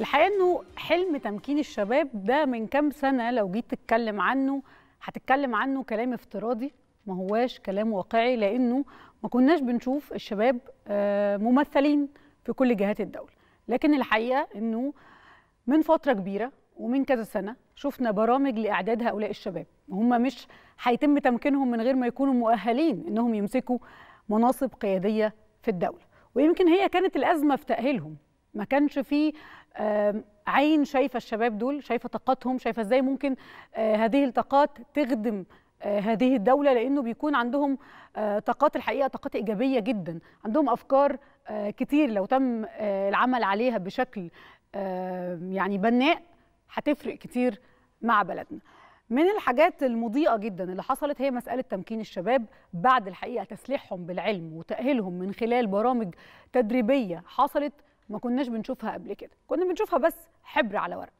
الحقيقة أنه حلم تمكين الشباب ده من كام سنة لو جيت تتكلم عنه هتتكلم عنه كلام افتراضي، ما هواش كلام واقعي، لأنه ما كناش بنشوف الشباب ممثلين في كل جهات الدولة. لكن الحقيقة أنه من فترة كبيرة ومن كذا سنة شفنا برامج لإعداد هؤلاء الشباب. هم مش هيتم تمكينهم من غير ما يكونوا مؤهلين أنهم يمسكوا مناصب قيادية في الدولة، ويمكن هي كانت الأزمة في تأهيلهم. ما كانش فيه عين شايفة الشباب دول، شايفة طاقتهم، شايفة إزاي ممكن هذه الطاقات تخدم هذه الدولة، لأنه بيكون عندهم طاقات، الحقيقة طاقات إيجابية جدا، عندهم أفكار كتير لو تم العمل عليها بشكل يعني بناء هتفرق كتير مع بلدنا. من الحاجات المضيئة جدا اللي حصلت هي مسألة تمكين الشباب بعد الحقيقة تسليحهم بالعلم وتأهيلهم من خلال برامج تدريبية حصلت ما كناش بنشوفها قبل كده، كنا بنشوفها بس حبر على ورق.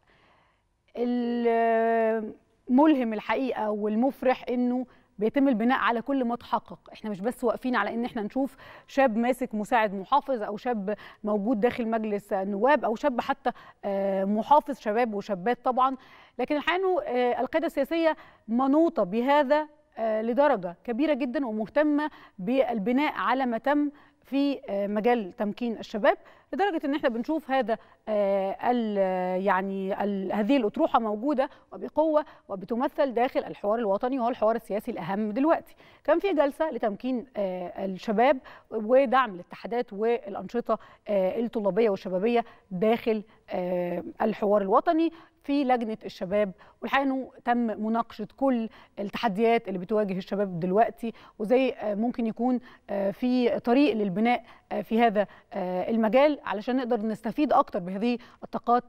الملهم الحقيقة والمفرح إنه بيتم البناء على كل ما تحقق، احنا مش بس واقفين على ان احنا نشوف شاب ماسك مساعد محافظ او شاب موجود داخل مجلس النواب او شاب حتى محافظ، شباب وشابات طبعا، لكن الحقيقة انه القيادة السياسية منوطة بهذا لدرجة كبيرة جدا ومهتمة بالبناء على ما تم في مجال تمكين الشباب، لدرجه ان احنا بنشوف هذا هذه الاطروحه موجوده وبقوه وبتمثل داخل الحوار الوطني، وهو الحوار السياسي الاهم دلوقتي. كان في جلسه لتمكين الشباب ودعم الاتحادات والانشطه الطلابيه والشبابيه داخل الحوار الوطني في لجنه الشباب، والحقيقه انه تم مناقشه كل التحديات اللي بتواجه الشباب دلوقتي وزي ممكن يكون في طريق للبناء في هذا المجال علشان نقدر نستفيد اكتر بهذه الطاقات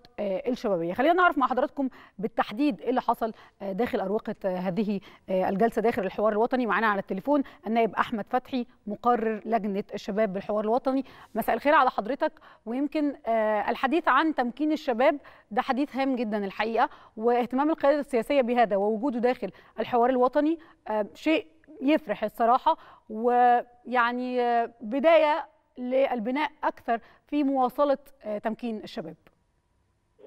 الشبابيه. خلينا نعرف مع حضراتكم بالتحديد ايه اللي حصل داخل اروقه هذه الجلسه داخل الحوار الوطني. معانا على التليفون النائب احمد فتحي مقرر لجنه الشباب بالحوار الوطني. مساء الخير على حضرتك. ويمكن الحديث عن تمكين الشباب ده حديث هام جدا الحقيقه، واهتمام القياده السياسيه بهذا ووجوده داخل الحوار الوطني شيء يفرح الصراحه، ويعني بدايه للبناء اكثر في مواصله تمكين الشباب.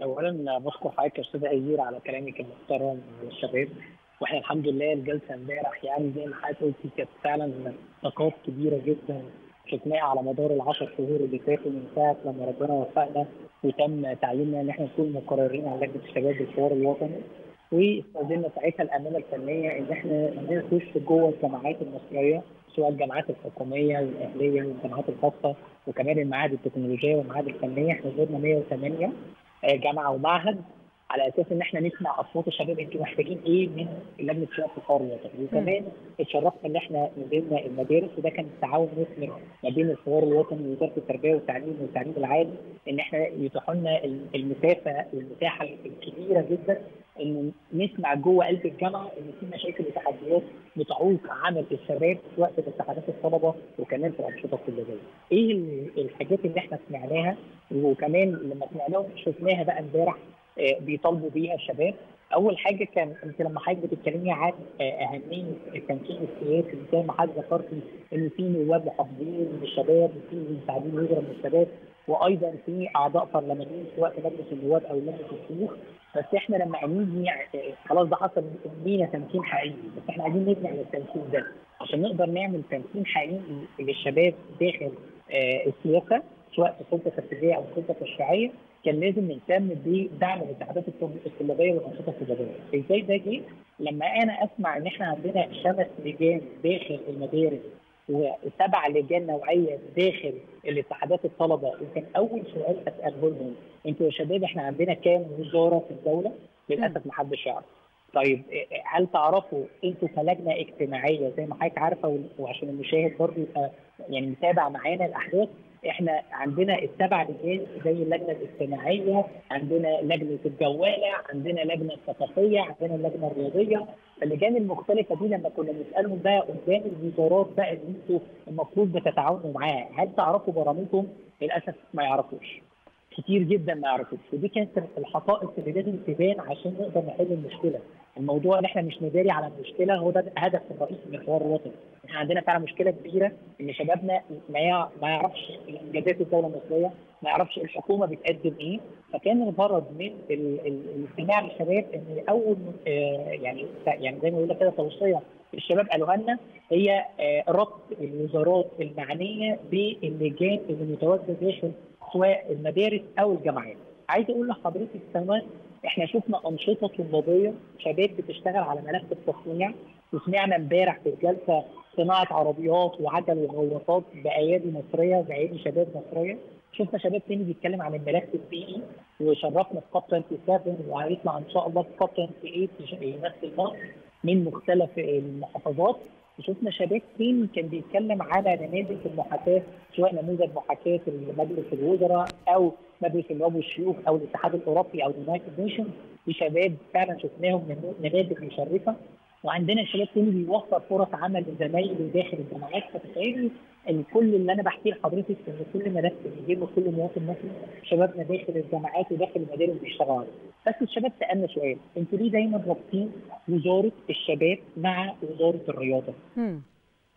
اولا بشكر حضرتك يا استاذه أيزير على كلامك المحترم على الشباب، واحنا الحمد لله الجلسه امبارح يعني زي ما حضرتك قلتي كانت فعلا طاقات كبيره جدا شفناها على مدار العشر شهور اللي فاتوا من ساعه لما ربنا وفقنا وتم تعييننا ان احنا نكون مقررين على لجنه الشباب بالحوار الوطني، واستخدمنا ساعتها الامانه الفنيه ان احنا نخش جوه الجامعات المصريه سواء الجامعات الحكوميه والاهليه والجامعات الخاصه وكمان المعاهد التكنولوجيه والمعاهد الفنيه. احنا زرنا 108 جامعه ومعهد على اساس ان احنا نسمع اصوات الشباب انتوا محتاجين ايه من لجنه الشباب في الحوار الوطني، وكمان اتشرفنا ان احنا نزلنا المدارس، وده كان تعاون مثمر ما بين الحوار الوطني ووزاره التربيه والتعليم والتعليم العالي ان احنا يتاحوا لنا المسافه والمساحه الكبيره جدا ان نسمع جوه قلب الجامعه ان في مشاكل وتحديات بتعوق عمل الشباب سواء في اتحادات الطلبه وكمان في الانشطه الطلابيه. ايه الحاجات اللي احنا سمعناها وكمان لما سمعناهم شفناها بقى امبارح بيطالبوا بيها الشباب. اول حاجه كان انت لما حضرتك بتتكلمي عن اهميه التمكين السياسي زي ما حضرتك ذكرتي ان في نواب محافظين للشباب وفي مساعدين وزراء من الشباب وايضا في اعضاء برلمانيين سواء في مجلس النواب او مجلس الشيوخ، بس احنا لما نيجي خلاص ده حصل لينا تمكين حقيقي، بس احنا عايزين نبني على التمكين ده عشان نقدر نعمل تمكين حقيقي للشباب داخل السياسه سواء في السلطه التنفيذيه او السلطه التشريعيه. كان لازم نهتم بدعم الاتحادات الطلابيه والانشطه الطلابيه. ازاي ده جه؟ لما انا اسمع ان احنا عندنا 5 لجان داخل المدارس و7 لجان نوعيه داخل الاتحادات الطلبه، كان اول سؤال اساله لهم انتوا يا شباب احنا عندنا كام وزاره في الدوله؟ للاسف ما حدش يعرف. طيب هل تعرفوا انتوا كلجنه اجتماعيه زي ما حضرتك عارفه وعشان المشاهد برضه يبقى يعني متابع معانا الاحداث، احنا عندنا 7 لجان زي اللجنه الاجتماعيه، عندنا لجنه الجواله، عندنا لجنه ثقافيه، عندنا اللجنه الرياضيه، اللجان المختلفه دي لما كنا بنسالهم بقى قدام الوزارات بقى اللي انتوا المفروض بتتعاونوا معاها، هل تعرفوا برامجهم؟ للاسف ما يعرفوش. كتير جدا ما عرفتش، ودي كانت الحقائق اللي لازم تبان عشان نقدر نحل المشكله. الموضوع ان احنا مش نداري على المشكله هو ده الهدف الرئيسي من الحوار الوطني. احنا عندنا فعلا مشكله كبيره ان شبابنا ما يعرفش انجازات الدوله المصريه، ما يعرفش الحكومه بتقدم ايه، فكان الغرض من الاجتماع للشباب ان اول يعني زي ما بيقول لك كده توصيه الشباب قالوها لنا هي ربط الوزارات المعنيه باللجان اللي متواجده داخل سواء المدارس او الجامعات. عايز اقول لحضرتك كمان احنا شفنا انشطه طلابيه شباب بتشتغل على ملف التصنيع، وسمعنا امبارح في الجلسه صناعه عربيات وعجل وغواصات بايادي مصريه بايادي شباب مصريه. شفنا شباب تاني بيتكلم عن الملف البيئي وشرفنا في كاب 27 وهيطلع ان شاء الله في كاب 28 يمثل مصر من مختلف المحافظات. شفنا شباب تاني كان بيتكلم على نماذج المحاكاه سواء نموذج محاكاه مجلس الوزراء او مجلس النواب والشيوخ او الاتحاد الاوروبي او اليونايتد نيشنز، في شباب فعلا شفناهم نماذج مشرفه. وعندنا شباب تاني بيوفر فرص عمل لزمايله داخل الجامعات. فتخيلوا ان كل اللي انا بحكيه لحضرتك ان كل ملف بيجيبه كل مواطن مصري شبابنا داخل الجامعات وداخل المدارس بيشتغلوا عليه. بس الشباب سالنا سؤال، انتوا ليه دايما رابطين وزاره الشباب مع وزاره الرياضه؟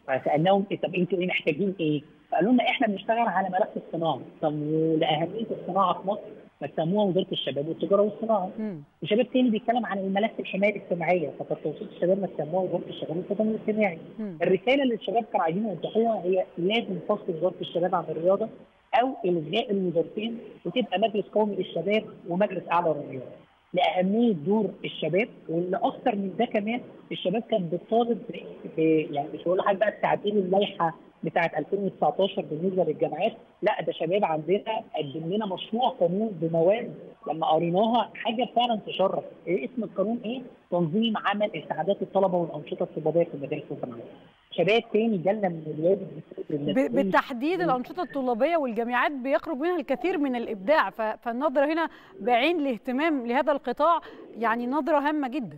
فسالناهم طب انتوا ايه محتاجين ايه؟ فقالوا لنا احنا بنشتغل على ملف الصناعه، طب واهميه الصناعه في مصر بتسموها وزاره الشباب والتجاره والصناعه. وشباب تاني بيتكلم عن الملف الحمايه الاجتماعيه، فكانت توصيه الشباب ما تسموها وزاره الشباب والتضامن الاجتماعي. الرساله اللي الشباب كانوا عايزين يوضحوها هي لازم فصل وزاره الشباب عن الرياضه او الغاء الوزارتين وتبقى مجلس قومي للشباب ومجلس اعلى للرياضه، لاهميه دور الشباب. واللي اكثر من ده كمان الشباب كان بيطالب يعني مش هقول لحضرتك بقى بتعديل اللائحه بتاعت 2019 بالنسبه للجامعات، لا ده شباب عندنا قدم لنا مشروع قانون بمواد لما قريناها حاجه فعلا تشرف. إيه اسم القانون؟ ايه؟ تنظيم عمل استعدادات الطلبه والانشطه الطلابيه في المدارس والجامعات. شباب تاني جالنا من الولايات بالتحديد الانشطه الطلابيه والجامعات بيخرج منها الكثير من الابداع، فالنظره هنا بعين الاهتمام لهذا القطاع يعني نظره هامه جدا.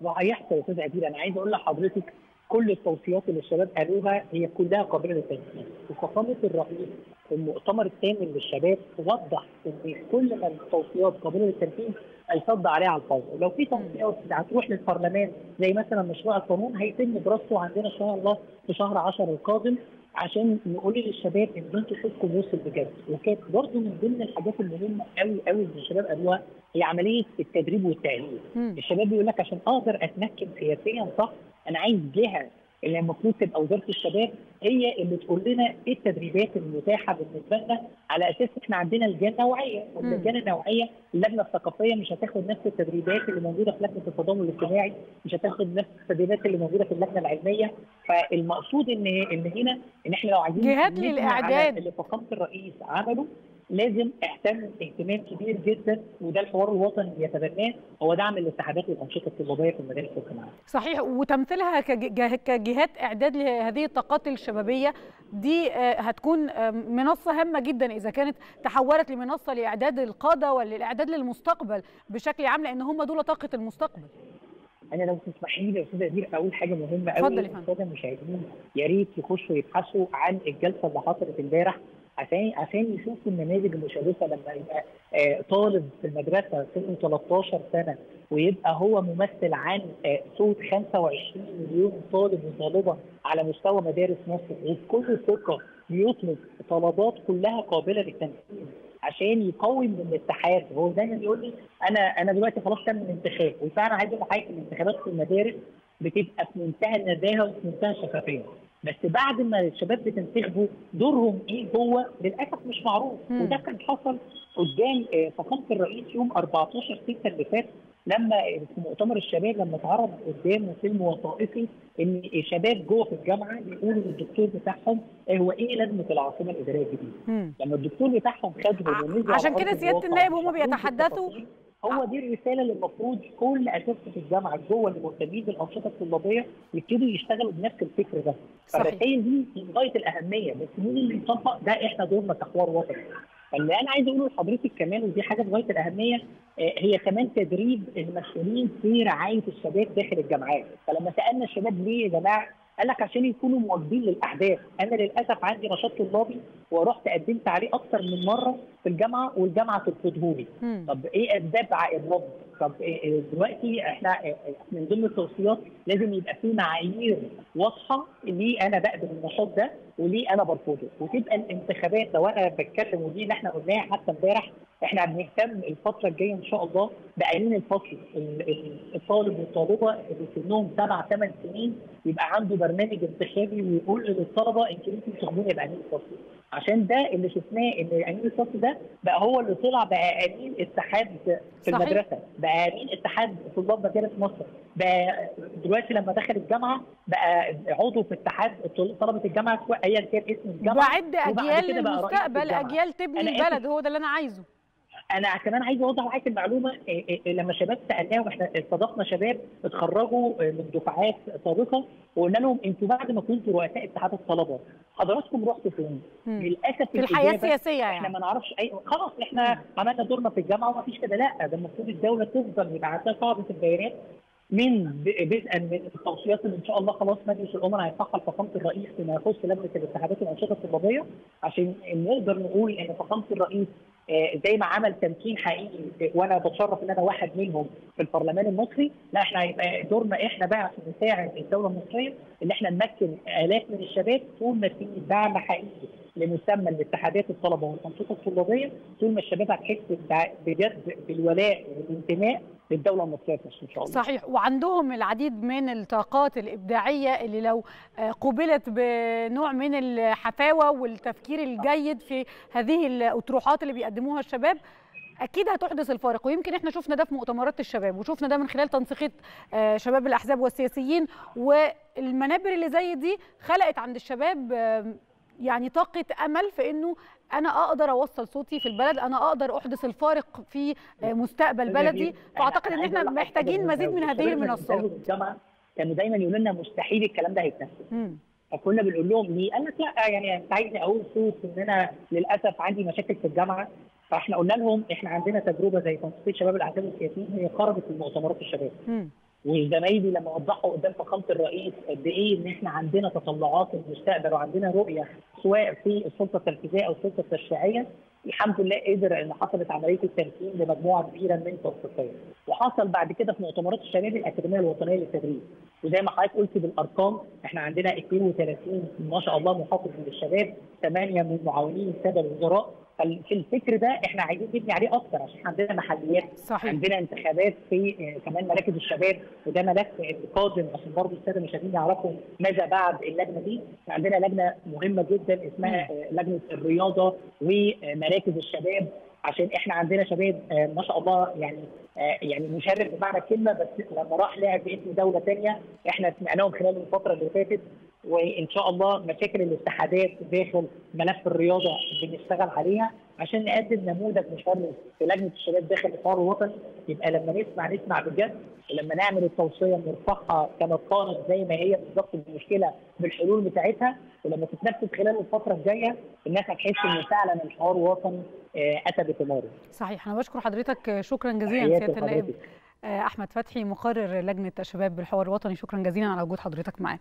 وهيحصل يا استاذ عبير، انا عايز اقول لحضرتك كل التوصيات اللي الشباب قالوها هي كلها قابله للتنفيذ، وفخامه الرئيس في المؤتمر الثامن للشباب وضح ان كل ما التوصيات قابله للتنفيذ هيصدى عليها على الفور، ولو في توصيات هتروح للبرلمان زي مثلا مشروع القانون هيتم دراسته عندنا ان شاء الله في شهر 10 القادم عشان نقول للشباب ان انتوا صوتكم وصل بجد. وكانت برضه من ضمن الحاجات المهمه قوي قوي اللي الشباب قالوها هي عمليه التدريب والتاهيل. الشباب بيقول لك عشان اقدر اتمكن سياسيا صح انا عايز جهه اللي المفروض تبقى وزاره الشباب هي اللي تقول لنا ايه التدريبات المتاحه بالنسبه لنا، على اساس احنا عندنا لجان نوعيه، واللجان النوعيه اللجنه الثقافيه مش هتاخد نفس التدريبات اللي موجوده في لجنه التضامن الاجتماعي، مش هتاخد نفس التدريبات اللي موجوده في اللجنه العلميه. فالمقصود ان هنا ان احنا لو عايزين جهات للاعداد اللي فخامه الرئيس عمله لازم اهتم اهتمام كبير جدا، وده الحوار الوطني يتبناه هو دعم الاتحادات والانشطه الطلابيه في المدارس والجامعات. صحيح، وتمثيلها كجهات اعداد لهذه الطاقات الشبابيه دي هتكون منصه هامه جدا اذا كانت تحولت لمنصه لاعداد القاده والاعداد للمستقبل بشكل عام، لان هم دول طاقه المستقبل. انا لو تسمحي لي يا استاذه أدير اقول حاجه مهمه قوي للساده المشاهدين، يا ريت يخشوا يبحثوا عن الجلسه اللي حصلت امبارح عشان يشوفوا النماذج المشرفه. لما يبقى طالب في المدرسه سنه 13 سنه ويبقى هو ممثل عن صوت 25 مليون طالب وطالبه على مستوى مدارس مصر، وبكل ثقه بيطلب طلبات كلها قابله للتنفيذ عشان يقوي من الاتحاد. هو دايما يقول لي انا دلوقتي خلاص تم الانتخاب، وفعلا عايز اقول لحضرتك الانتخابات في المدارس بتبقى في منتهى النزاهه وفي منتهى الشفافيه، بس بعد ما الشباب بتنتخبوا دورهم ايه جوه للاسف مش معروف. وده كان حصل قدام فخامه الرئيس يوم 14/6 اللي فات لما في مؤتمر الشباب لما اتعرض قدامه فيلم وثائقي ان شباب جوه في الجامعه بيقولوا للدكتور بتاعهم هو ايه لازمه العاصمه الاداريه الجديده. لما الدكتور بتاعهم خدوا عشان كده سياده النائب هم بيتحدثوا. هو دي الرساله اللي المفروض كل اساتذه الجامعه جوه اللي مهتمين بالانشطه الطلابيه يبتدوا يشتغلوا بنفس الفكر ده. فالرسائل دي غايه الاهميه، بس مين اللي يطبق ده؟ احنا دورنا كحوار وطني. فاللي انا عايز اقوله لحضرتك كمان ودي حاجه في غايه الاهميه هي كمان تدريب المسؤولين في رعايه الشباب داخل الجامعات. فلما سالنا الشباب ليه يا جماعه؟ قال لك عشان يكونوا مواكبين للاحداث. انا للاسف عندي نشاط طلابي ورحت قدمت عليه اكثر من مره في الجامعه والجامعه تطردهولي. طب ايه اسباب الرفض؟ طب دلوقتي احنا من ضمن التوصيات لازم يبقى في معايير واضحه ليه انا بقبل النشاط ده وليه انا برفضه، وتبقى الانتخابات لو انا بتكلم، ودي اللي احنا قلناها حتى امبارح، احنا بنهتم الفتره الجايه ان شاء الله بقليل الفصل، الطالب والطالبه اللي سنهم 7 8 سنين يبقى عنده برنامج انتخابي ويقول للطلبه انتوا لازم تاخدوني بقليل الفصل، عشان ده اللي شفناه ان قليل الفصل ده بقى هو اللي طلع بقى قليل اتحاد في المدرسه، بقى قليل اتحاد طلاب مدارس مصر، بقى دلوقتي لما دخل الجامعه بقى عضو في اتحاد طلبه الجامعه سواء ايا كان اسم الجامعه، وعد اجيال للمستقبل، اجيال تبني البلد، هو ده اللي انا عايزه. انا كمان عايز اوضح معاك المعلومه، لما شباب سالناهم، احنا استضفنا شباب اتخرجوا من دفعات سابقه وقلنا لهم انتوا بعد ما كنتوا رؤساء اتحاد الطلبه حضراتكم رحتوا فين؟ للاسف في الحياه السياسيه يعني احنا ما نعرفش اي، خلاص احنا عملنا دورنا في الجامعه ومفيش كده، لا ده المفروض الدوله تفضل يبقى عندها قاعده البيانات من بدءا من التوصيات اللي ان شاء الله خلاص مجلس الامراء هيصحح فخامه الرئيس فيما يخص لجنه الانتخابات والانشطه الطلابيه، عشان نقدر نقول ان فخامه الرئيس زي ما عمل تمكين حقيقي، وانا بتشرف ان انا واحد منهم في البرلمان المصري، لا احنا هيبقى دورنا احنا بقى عشان نساعد الدوله المصريه ان احنا نمكن الاف من الشباب، طول ما في دعم حقيقي لمسمى الاتحادات الطلبه والانشطه الطلابيه، طول ما الشباب هتحس بجد بالولاء والانتماء للدوله المصريه ان شاء الله. صحيح، وعندهم العديد من الطاقات الابداعيه اللي لو قُبلت بنوع من الحفاوه والتفكير الجيد في هذه الاطروحات اللي بيقدموها الشباب اكيد هتحدث الفارق، ويمكن احنا شفنا ده في مؤتمرات الشباب، وشفنا ده من خلال تنسيقية شباب الاحزاب والسياسيين، والمنابر اللي زي دي خلقت عند الشباب يعني طاقة امل في انه انا اقدر اوصل صوتي في البلد، انا اقدر احدث الفارق في مستقبل بلدي، فاعتقد ان احنا محتاجين مزيد من هذه المنصات. كانوا دايما يقولوا لنا مستحيل الكلام ده هيتنفذ، فكنا بنقول لهم ليه؟ قال لك لا يعني انت عايزني اقول صوت ان انا للاسف عندي مشاكل في الجامعه، فاحنا قلنا لهم احنا عندنا تجربه زي تنسيقية شباب الاحزاب والسياسيين هي خرجت من مؤتمرات الشباب. وزمايلي لما وضحوا قدام فخامه الرئيس قد ايه ان احنا عندنا تطلعات للمستقبل وعندنا رؤيه سواء في السلطه التنفيذيه او السلطه التشريعيه، الحمد لله قدر ان حصلت عمليه التمكين لمجموعه كبيره من التنسيقيه، وحصل بعد كده في مؤتمرات الشباب الاكاديميه الوطنيه للتدريب، وزي ما حضرتك قلت بالارقام احنا عندنا 32 ما شاء الله محافظ من الشباب، 8 من معاونين الساده الوزراء، في الفكر ده احنا عايزين نبني عليه اكتر عشان عندنا محليات. صحيح. عندنا انتخابات في كمان مراكز الشباب، وده ملف قادم عشان برضه الساده مش عايزين يعرفوا ماذا بعد اللجنه دي، عندنا لجنه مهمه جدا اسمها لجنه الرياضه ومراكز الشباب، عشان احنا عندنا شباب ما شاء الله يعني مشرف بمعنى الكلمه، بس لما راح لعب باسم دوله ثانيه احنا سمعناهم خلال الفتره اللي فاتت، وان شاء الله مشاكل الاتحادات داخل ملف الرياضه بنشتغل عليها عشان نقدم نموذج مشرف في لجنه الشباب داخل الحوار الوطني، يبقى لما نسمع بجد، ولما نعمل التوصيه بنرفعها كما كانت زي ما هي بالظبط المشكله بالحلول بتاعتها، ولما تتنفذ خلال الفتره الجايه الناس هتحس ان فعلا الحوار الوطني اتى بثماره. صحيح، انا بشكر حضرتك، شكرا جزيلا سياده النائب أحمد فتحي مقرر لجنه الشباب بالحوار الوطني، شكرا جزيلا على وجود حضرتك معانا.